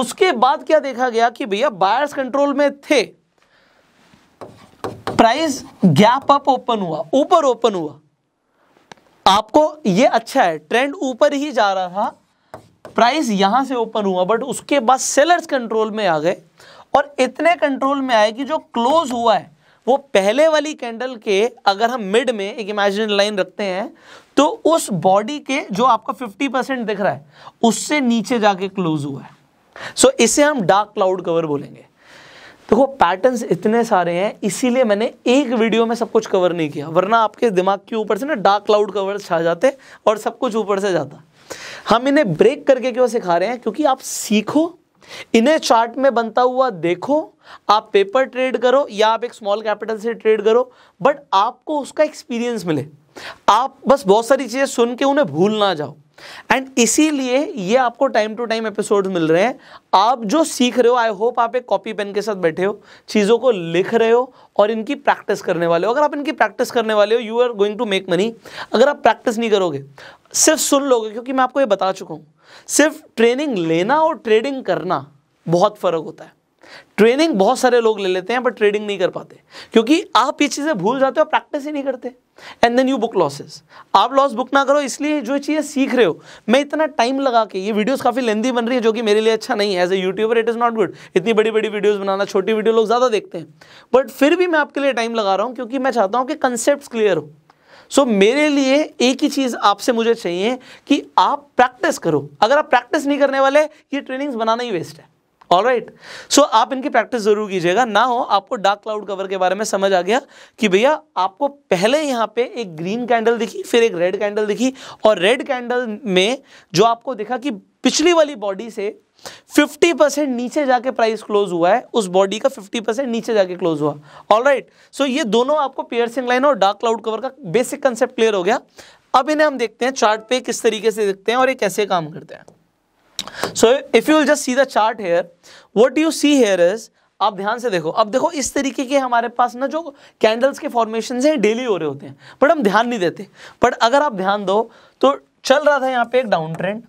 उसके बाद क्या देखा गया कि भैया बायर्स कंट्रोल में थे, प्राइस गैप अप ओपन हुआ, ऊपर ओपन हुआ. आपको ये अच्छा है, ट्रेंड ऊपर ही जा रहा था, प्राइस यहां से ओपन हुआ, बट उसके बाद सेलर्स कंट्रोल में आ गए, और इतने कंट्रोल में आए कि जो क्लोज हुआ है वो पहले वाली कैंडल के, अगर हम मिड में एक इमेजिनरी लाइन रखते हैं, तो उस बॉडी के जो आपका फिफ्टी परसेंट दिख रहा है उससे नीचे जाके क्लोज हुआ है. सो so, इसे हम डार्क क्लाउड कवर बोलेंगे. देखो पैटर्न्स इतने सारे हैं, इसीलिए मैंने एक वीडियो में सब कुछ कवर नहीं किया, वरना आपके दिमाग के ऊपर से ना डार्क क्लाउड कवर छा जाते और सब कुछ ऊपर से जाता. हम इन्हें ब्रेक करके क्यों सिखा रहे हैं? क्योंकि आप सीखो, इन्हें चार्ट में बनता हुआ देखो, आप पेपर ट्रेड करो या आप एक स्मॉल कैपिटल से ट्रेड करो, बट आपको उसका एक्सपीरियंस मिले. आप बस बहुत सारी चीज़ें सुन के उन्हें भूल ना जाओ. एंड इसीलिए ये आपको टाइम टू टाइम एपिसोड मिल रहे हैं. आप जो सीख रहे हो, आई होप आप एक कॉपी पेन के साथ बैठे हो, चीज़ों को लिख रहे हो और इनकी प्रैक्टिस करने वाले हो. अगर आप इनकी प्रैक्टिस करने वाले हो, you are going to make money. अगर आप प्रैक्टिस नहीं करोगे, सिर्फ सुन लोगे, क्योंकि मैं आपको ये बता चुका हूँ, सिर्फ ट्रेनिंग लेना और ट्रेडिंग करना बहुत फ़र्क होता है. ट्रेनिंग बहुत सारे लोग ले लेते हैं बट ट्रेडिंग नहीं कर पाते, क्योंकि आप ये चीज़ें भूल जाते हो, प्रैक्टिस ही नहीं करते, and then you book losses. आप लॉस बुक ना करो, इसलिए जो चीज़ें सीख रहे हो, मैं इतना टाइम लगा के, ये वीडियोस काफ़ी लेंदी बन रही है, जो कि मेरे लिए अच्छा नहीं है. As a YouTuber it is not good इतनी बड़ी बड़ी वीडियोज़ बनाना. छोटी वीडियो लोग ज़्यादा देखते हैं, बट फिर भी मैं आपके लिए टाइम लगा रहा हूँ, क्योंकि मैं चाहता हूँ कि कंसेप्ट क्लियर हो. सो so, मेरे लिए एक ही चीज़ आपसे मुझे चाहिए कि आप प्रैक्टिस करो. अगर आप प्रैक्टिस नहीं करने वाले, ये ट्रेनिंग्स बनाना ही वेस्ट है. ऑलराइट, सो आप इनकी प्रैक्टिस जरूर कीजिएगा, ना हो आपको डार्क क्लाउड कवर के बारे में समझ आ गया कि भैया आपको पहले यहाँ पे एक ग्रीन कैंडल दिखी, फिर एक रेड कैंडल दिखी, और रेड कैंडल में जो आपको दिखा कि पिछली वाली बॉडी से फिफ्टी परसेंट नीचे जाके प्राइस क्लोज हुआ है, उस बॉडी का फिफ्टी परसेंट नीचे जाके क्लोज हुआ। ऑलराइट, सो ये दोनों आपको पियर्सिंग लाइन और डार्क क्लाउड कवर का बेसिक कंसेप्ट क्लियर हो गया। अब इन्हें हम देखते हैं चार्ट पे किस तरीके से देखते हैं और ये कैसे काम करते हैं। So if you will just see the chart here, what you see here is, आप ध्यान से देखो, अब देखो इस तरीके के हमारे पास ना जो कैंडल्स के फॉर्मेशन हैं डेली हो रहे होते हैं, बट हम ध्यान नहीं देते। बट अगर आप ध्यान दो तो चल रहा था यहाँ पे एक डाउन ट्रेंड,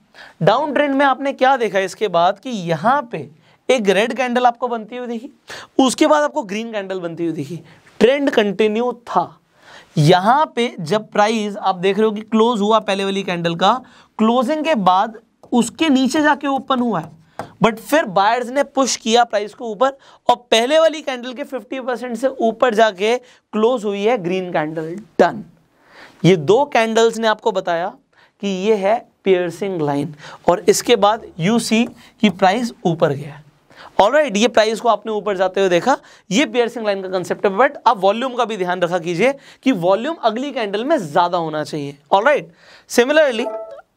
डाउन ट्रेंड में आपने क्या देखा इसके बाद कि यहाँ पे एक रेड कैंडल आपको बनती हुई दिखी, उसके बाद आपको ग्रीन कैंडल बनती हुई दिखी, ट्रेंड कंटिन्यू था। यहाँ पे जब प्राइस आप देख रहे हो कि क्लोज हुआ पहले वाली कैंडल का, क्लोजिंग के बाद उसके नीचे जाके ओपन हुआ है, बट फिर बायर्स ने पुश किया प्राइस को ऊपर और पहले वाली कैंडल के फिफ्टी परसेंट से ऊपर जाके क्लोज हुई है ग्रीन कैंडल। डन, ये दो कैंडल्स ने आपको बताया कि ये है पियर्सिंग लाइन, और इसके बाद यू सी कि प्राइस ऊपर गया है। ऑलराइट, ये प्राइस को आपने ऊपर जाते हुए देखा, ये पियर्सिंग लाइन का कंसेप्ट है। बट आप वॉल्यूम का भी ध्यान रखा कीजिए कि वॉल्यूम अगली कैंडल में ज़्यादा होना चाहिए। ऑलराइट, सिमिलरली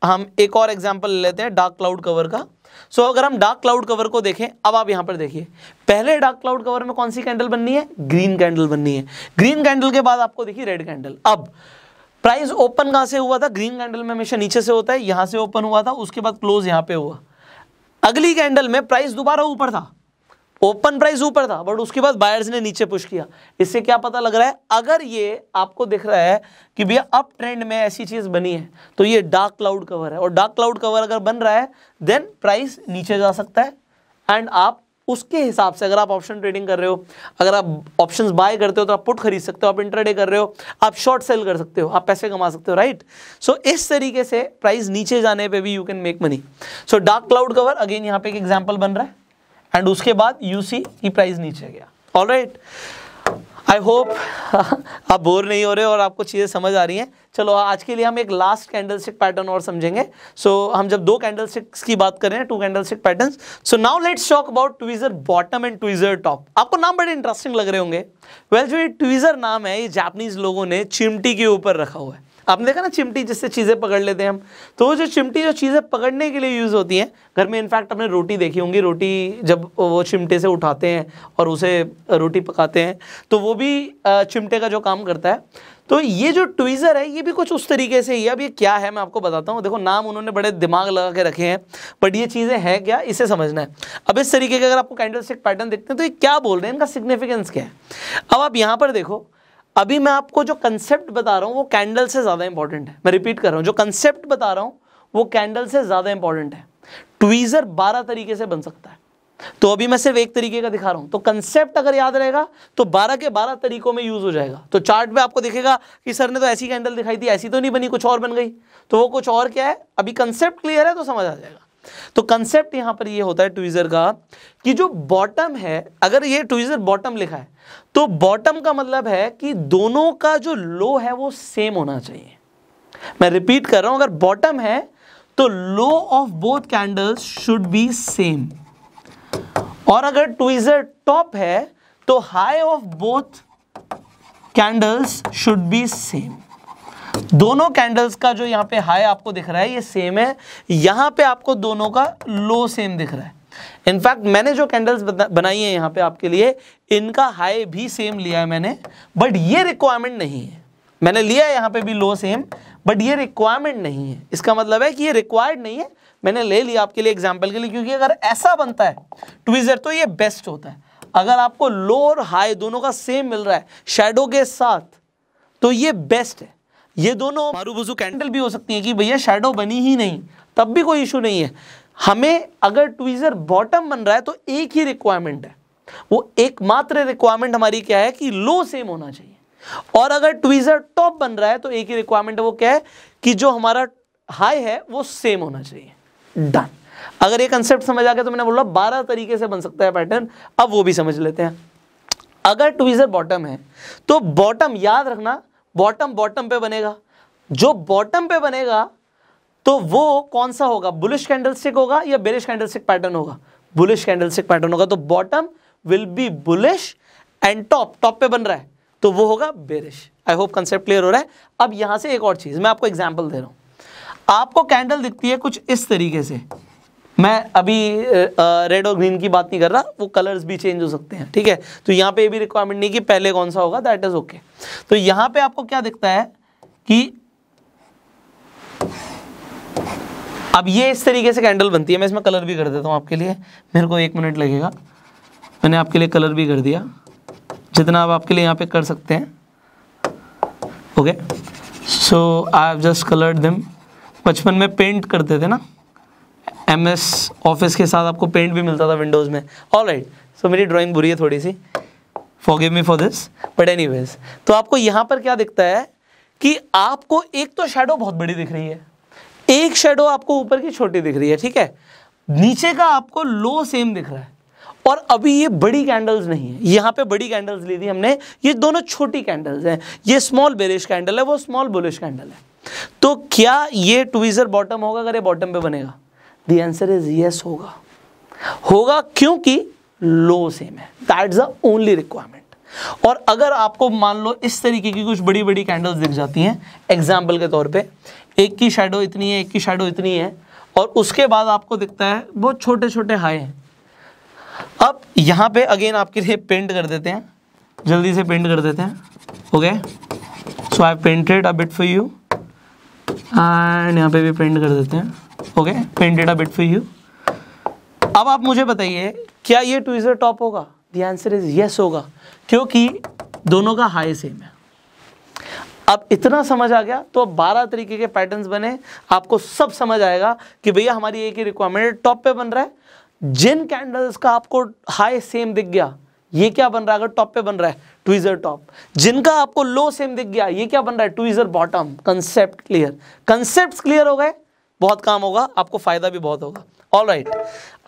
हम एक और एग्जाम्पल लेते हैं डार्क क्लाउड कवर का। सो so, अगर हम डार्क क्लाउड कवर को देखें, अब आप यहाँ पर देखिए पहले डार्क क्लाउड कवर में कौन सी कैंडल बननी है, ग्रीन कैंडल बननी है, ग्रीन कैंडल के बाद आपको देखिए रेड कैंडल। अब प्राइस ओपन कहाँ से हुआ था, ग्रीन कैंडल में हमेशा नीचे से होता है, यहाँ से ओपन हुआ था, उसके बाद क्लोज यहाँ पे हुआ। अगली कैंडल में प्राइस दोबारा ऊपर था, ओपन प्राइस ऊपर था, बट उसके बाद बायर्स ने नीचे पुश किया। इससे क्या पता लग रहा है, अगर ये आपको दिख रहा है कि भैया अप ट्रेंड में ऐसी चीज़ बनी है तो ये डार्क क्लाउड कवर है, और डार्क क्लाउड कवर अगर बन रहा है देन प्राइस नीचे जा सकता है। एंड आप उसके हिसाब से, अगर आप ऑप्शन ट्रेडिंग कर रहे हो, अगर आप ऑप्शंस बाय करते हो तो आप पुट खरीद सकते हो, आप इंट्राडे कर रहे हो आप शॉर्ट सेल कर सकते हो, आप पैसे कमा सकते हो। राइट, सो इस तरीके से प्राइस नीचे जाने पर भी you can make money. So dark cloud cover again यहाँ पे एक एग्जाम्पल बन रहा है, एंड उसके बाद यू सी की प्राइस नीचे गया। ऑलराइट, आई होप आप बोर नहीं हो रहे और आपको चीज़ें समझ आ रही हैं। चलो आज के लिए हम एक लास्ट कैंडल स्टिक पैटर्न और समझेंगे। सो so, हम जब दो कैंडल स्टिक्स की बात कर रहे हैं, two candle stick pattern. So now let's talk about tweezer bottom and tweezer top. आपको नाम बड़े इंटरेस्टिंग लग रहे होंगे। वेल well, जो ये ट्वीजर नाम है ये जापानीज लोगों ने चिमटी के ऊपर रखा हुआ है। आपने देखा ना चिमटी जिससे चीज़ें पकड़ लेते हैं हम, तो वो जो चिमटी जो चीज़ें पकड़ने के लिए यूज़ होती हैं, घर में इनफैक्ट आपने रोटी देखी होंगी, रोटी जब वो चिमटे से उठाते हैं और उसे रोटी पकाते हैं तो वो भी चिमटे का जो काम करता है। तो ये जो ट्वीज़र है ये भी कुछ उस तरीके से ही। अब ये क्या है मैं आपको बताता हूँ। देखो नाम उन्होंने बड़े दिमाग लगा के रखे हैं, बट ये चीज़ें हैं क्या इसे समझना है। अब इस तरीके के अगर आपको कैंडल स्टिक पैटर्न देखते हैं तो ये क्या बोल रहे हैं, इनका सिग्निफिकेंस क्या है। अब आप यहाँ पर देखो, अभी मैं आपको जो कंसेप्ट बता रहा हूँ वो कैंडल से ज़्यादा इंपॉर्टेंट है। मैं रिपीट कर रहा हूँ, जो कंसेप्ट बता रहा हूँ वो कैंडल से ज़्यादा इंपॉर्टेंट है। ट्वीज़र बारह तरीके से बन सकता है, तो अभी मैं सिर्फ एक तरीके का दिखा रहा हूँ। तो कंसेप्ट अगर याद रहेगा तो बारह के बारह तरीकों में यूज़ हो जाएगा। तो चार्ट में आपको दिखेगा कि सर ने तो ऐसी कैंडल दिखाई थी, ऐसी तो नहीं बनी, कुछ और बन गई, तो वो कुछ और क्या है। अभी कंसेप्ट क्लियर है तो समझ आ जाएगा। तो कंसेप्ट यहाँ पर ये होता है ट्वीज़र का कि जो बॉटम है, अगर ये ट्वीज़र बॉटम लिखा है तो बॉटम का मतलब है कि दोनों का जो लो है वो सेम होना चाहिए। मैं रिपीट कर रहा हूं, अगर बॉटम है तो low of both candles should be same, और अगर ट्वीज़र टॉप है तो high of both candles should be same. दोनों कैंडल्स का जो यहाँ पे हाई आपको दिख रहा है ये सेम है, यहाँ पे आपको दोनों का लो सेम दिख रहा है। इनफैक्ट मैंने जो कैंडल्स बनाई है यहाँ पे आपके लिए, इनका हाई भी सेम लिया है मैंने, बट ये रिक्वायरमेंट नहीं है। मैंने लिया है यहाँ पे भी लो सेम, बट ये रिक्वायरमेंट नहीं है। इसका मतलब है कि ये रिक्वायर्ड नहीं है, मैंने ले लिया आपके लिए एग्जाम्पल के लिए, क्योंकि अगर ऐसा बनता है ट्वीज़र तो ये बेस्ट होता है। अगर आपको लो और हाई दोनों का सेम मिल रहा है शेडो के साथ तो ये बेस्ट है। ये दोनों मारूबुजू कैंडल भी हो सकती है कि भैया शेडो बनी ही नहीं, तब भी कोई इशू नहीं है। हमें अगर ट्वीज़र बॉटम बन रहा है तो एक ही रिक्वायरमेंट है, वो एकमात्र रिक्वायरमेंट हमारी क्या है कि लो सेम होना चाहिए। और अगर ट्वीज़र टॉप बन रहा है तो एक ही रिक्वायरमेंट है, वो क्या है कि जो हमारा हाई है वो सेम होना चाहिए। डन, अगर ये कंसेप्ट समझ आ गया तो मैंने बोला बारह तरीके से बन सकता है पैटर्न। अब वो भी समझ लेते हैं। अगर ट्वीज़र बॉटम है तो बॉटम याद रखना, बॉटम बॉटम पे बनेगा। जो बॉटम पे बनेगा तो वो कौन सा होगा, बुलिश कैंडलस्टिक होगा या बेरिश कैंडलस्टिक पैटर्न होगा। बुलिश कैंडलस्टिक पैटर्न होगा, तो bottom will be bullish and top, top पे बन रहा है तो वो होगा bearish. I hope concept clear हो रहा है। अब यहाँ से एक और चीज़ मैं आपको एग्जाम्पल दे रहा हूँ। आपको कैंडल दिखती है कुछ इस तरीके से, मैं अभी रेड और ग्रीन की बात नहीं कर रहा, वो कलर्स भी चेंज हो सकते हैं, ठीक है। तो यहाँ पे ये भी रिक्वायरमेंट नहीं कि पहले कौन सा होगा, दैट इज ओके। तो यहाँ पे आपको क्या दिखता है कि अब ये इस तरीके से कैंडल बनती है। मैं इसमें कलर भी कर देता हूँ आपके लिए, मेरे को एक मिनट लगेगा, मैंने आपके लिए कलर भी कर दिया जितना आप आपके लिए यहाँ पे कर सकते हैं। Okay, so I have just coloured them. बचपन में पेंट करते थे ना, एम एस ऑफिस के साथ आपको पेंट भी मिलता था विंडोज़ में। ऑलराइट, सो मेरी ड्राइंग बुरी है थोड़ी सी, forgive me for this, but anyways. तो आपको यहाँ पर क्या दिखता है कि आपको एक तो शेडो बहुत बड़ी दिख रही है, एक शेडो आपको ऊपर की छोटी दिख रही है, ठीक है। नीचे का आपको लो सेम दिख रहा है, और अभी ये बड़ी कैंडल्स नहीं है। यहाँ पे बड़ी कैंडल्स ली थी हमने, ये दोनों छोटी कैंडल्स हैं। ये स्मॉल बेरिश कैंडल है, वो स्मॉल बुलिश कैंडल है। तो क्या ये ट्वीजर बॉटम होगा अगर ये बॉटम पे बनेगा? द आंसर इज यस होगा, होगा क्योंकि लो सेम है, दैट्स द ओनली रिक्वायरमेंट। और अगर आपको मान लो इस तरीके की कुछ बड़ी बड़ी कैंडल्स दिख जाती हैं, एग्जाम्पल के तौर पे एक की शेडो इतनी है, एक की शेडो इतनी है, और उसके बाद आपको दिखता है बहुत छोटे छोटे हाई हैं। अब यहाँ पे अगेन आपके लिए पेंट कर देते हैं, जल्दी से पेंट कर देते हैं। Okay, so I painted a bit for you, and यहाँ पे भी पेंट कर देते हैं। Okay, painted a bit for you. अब आप मुझे बताइए, क्या ये ट्वीजर टॉप होगा? द आंसर इज यस होगा, क्योंकि दोनों का हाई सेम है। अब इतना समझ आ गया तो अब बारह तरीके के पैटर्न्स बने, आपको सब समझ आएगा कि भैया हमारी एक ही रिक्वायरमेंट टॉप पे बन रहा है। जिन कैंडल्स का आपको हाई सेम दिख गया, ये क्या बन रहा है? अगर टॉप पे बन रहा है, ट्वीजर टॉप। जिनका आपको लो सेम दिख गया, ये क्या बन रहा है? Tweezer bottom. Concept clear, concept clear हो गए, बहुत काम होगा, आपको फायदा भी बहुत होगा। ऑलराइट,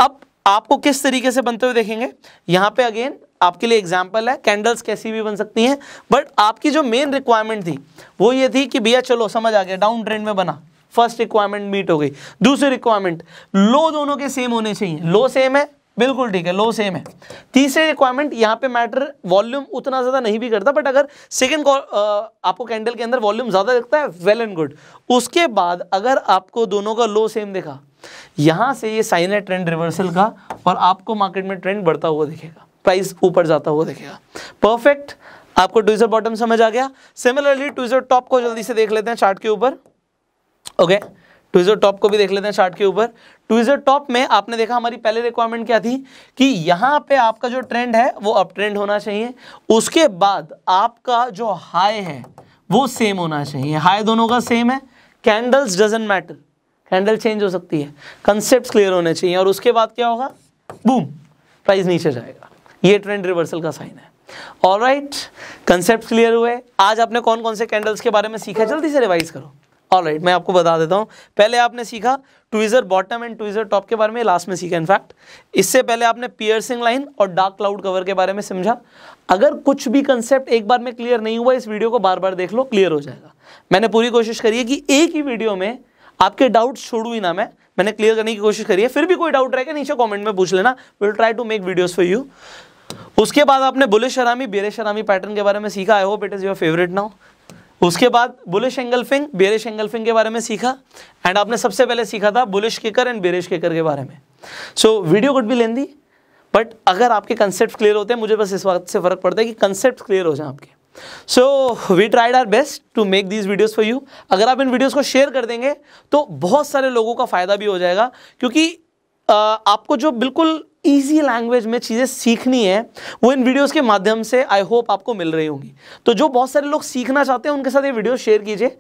अब आपको किस तरीके से बनते हुए देखेंगे। यहाँ पे अगेन आपके लिए एग्जाम्पल है, कैंडल्स कैसी भी बन सकती हैं, बट आपकी जो मेन रिक्वायरमेंट थी वो ये थी कि भैया चलो समझ आ गया, डाउन ट्रेंड में बना, फर्स्ट रिक्वायरमेंट मीट हो गई। दूसरी रिक्वायरमेंट, लो दोनों के सेम होने चाहिए। लो सेम है, बिल्कुल ठीक है, लो सेम है। तीसरी रिक्वायरमेंट, यहाँ पे मैटर वॉल्यूम उतना ज़्यादा नहीं भी करता, बट अगर सेकंड आपको कैंडल के अंदर वॉल्यूम ज़्यादा दिखता है, वेल एंड गुड। उसके बाद अगर आपको दोनों का लो सेम दिखा, यहाँ से ये साइन है ट्रेंड रिवर्सल का, और आपको मार्केट में ट्रेंड बढ़ता हुआ दिखेगा, प्राइस ऊपर जाता हुआ दिखेगा। परफेक्ट, आपको ट्वीजर बॉटम समझ आ गया। सिमिलरली ट्वीजर टॉप को जल्दी से देख लेते हैं चार्ट के ऊपर। ओके, ट्वीजर टॉप को भी देख लेते हैं चार्ट के ऊपर। ट्वीजर टॉप में आपने देखा हमारी पहले रिक्वायरमेंट क्या थी कि यहाँ पे आपका जो ट्रेंड है वो अप ट्रेंड होना चाहिए, उसके बाद आपका जो हाई है वो सेम होना चाहिए। हाई दोनों का सेम है, candles doesn't matter, candle change हो सकती है, कंसेप्ट क्लियर होने चाहिए, और उसके बाद क्या होगा? बूम, प्राइस नीचे जाएगा। ये ट्रेंड रिवर्सल का साइन है। ऑलराइट, कंसेप्ट क्लियर हुए। आज आपने कौन कौन से कैंडल्स के बारे में सीखा, जल्दी से रिवाइज करो। ऑलराइट right, मैं आपको बता देता हूँ। पहले आपने सीखा tweezer bottom and tweezer top के बारे में, लास्ट में सीखा इनफैक्ट। इससे पहले आपने पियर्सिंग लाइन और डार्क क्लाउड कवर के बारे में समझा। अगर कुछ भी कंसेप्ट एक बार में क्लियर नहीं हुआ, इस वीडियो को बार बार देख लो, क्लियर हो जाएगा। मैंने पूरी कोशिश करी है कि एक ही वीडियो में आपके डाउट्स छोड़ू ही ना, मैं मैंने क्लियर करने की कोशिश करी है। फिर भी कोई डाउट रहेगा नीचे कॉमेंट में पूछ लेना, will try to make videos for you. उसके बाद आपने बुलिश हरामी, बेरिश हरामी पैटर्न के बारे में सीखा, I hope it is your favourite now. उसके बाद बुलिश एंगलफिंग, बेरिश एंगलफिंग के बारे में सीखा, एंड आपने सबसे पहले सीखा था bullish kicker and bearish kicker के बारे में। So video could be lengthy, but अगर आपके कंसेप्ट क्लियर होते हैं, मुझे बस इस बात से फ़र्क पड़ता है कि कंसेप्ट क्लियर हो जाए आपके। So we tried our best to make these videos for you. अगर आप इन वीडियोज़ को शेयर कर देंगे तो बहुत सारे लोगों का फ़ायदा भी हो जाएगा, क्योंकि आ, आपको जो बिल्कुल ईजी लैंग्वेज में चीज़ें सीखनी है वो इन वीडियोस के माध्यम से आई होप आपको मिल रही होंगी। तो जो बहुत सारे लोग सीखना चाहते हैं उनके साथ ये वीडियो शेयर कीजिए,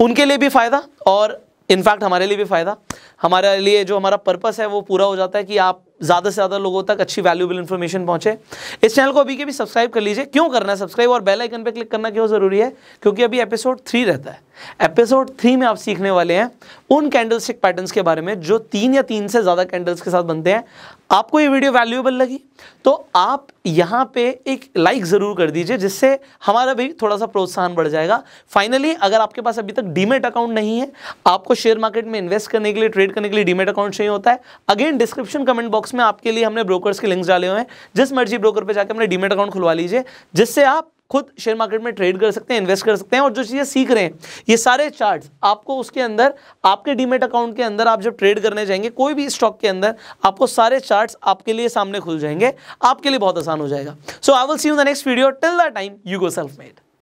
उनके लिए भी फ़ायदा और इनफैक्ट हमारे लिए भी फ़ायदा। हमारे लिए जो हमारा पर्पस है वो पूरा हो जाता है कि आप ज़्यादा से ज़्यादा लोगों तक अच्छी वैल्यूएबल इन्फॉर्मेशन पहुँचे। इस चैनल को अभी के भी सब्सक्राइब कर लीजिए। क्यों करना है सब्सक्राइब, और बेल आइकन पर क्लिक करना क्यों ज़रूरी है? क्योंकि अभी एपिसोड थ्री रहता है। एपिसोड थ्री में आप सीखने वाले हैं उन कैंडलस्टिक पैटर्न्स के बारे में जो तीन या तीन से ज़्यादा कैंडल्स के साथ बनते हैं। आपको ये वीडियो वैल्यूएबल लगी तो आप यहाँ पे एक लाइक ज़रूर कर दीजिए, जिससे हमारा भी थोड़ा सा प्रोत्साहन बढ़ जाएगा। फाइनली, अगर आपके पास अभी तक डीमेट अकाउंट नहीं है, आपको शेयर मार्केट में इन्वेस्ट करने के लिए, ट्रेड करने के लिए डीमेट अकाउंट चाहिए होता है, again description comment box box में आपके लिए हमने ब्रोकर्स के लिंक्स डाले हुए हैं। जिस मर्जी ब्रोकर पे जाकर अपने डीमेट अकाउंट खुलवा लीजिए, जिससे आप खुद शेयर मार्केट में ट्रेड कर सकते हैं, इन्वेस्ट कर सकते हैं। और जो चीज़ें सीख रहे हैं ये सारे चार्ट्स आपको उसके अंदर, आपके डीमेट अकाउंट के अंदर आप जब ट्रेड करने जाएंगे कोई भी स्टॉक के अंदर, आपको सारे चार्ट्स आपके लिए सामने खुल जाएंगे, आपके लिए बहुत आसान हो जाएगा। So I will see you in the next video. Till the time, you go self made.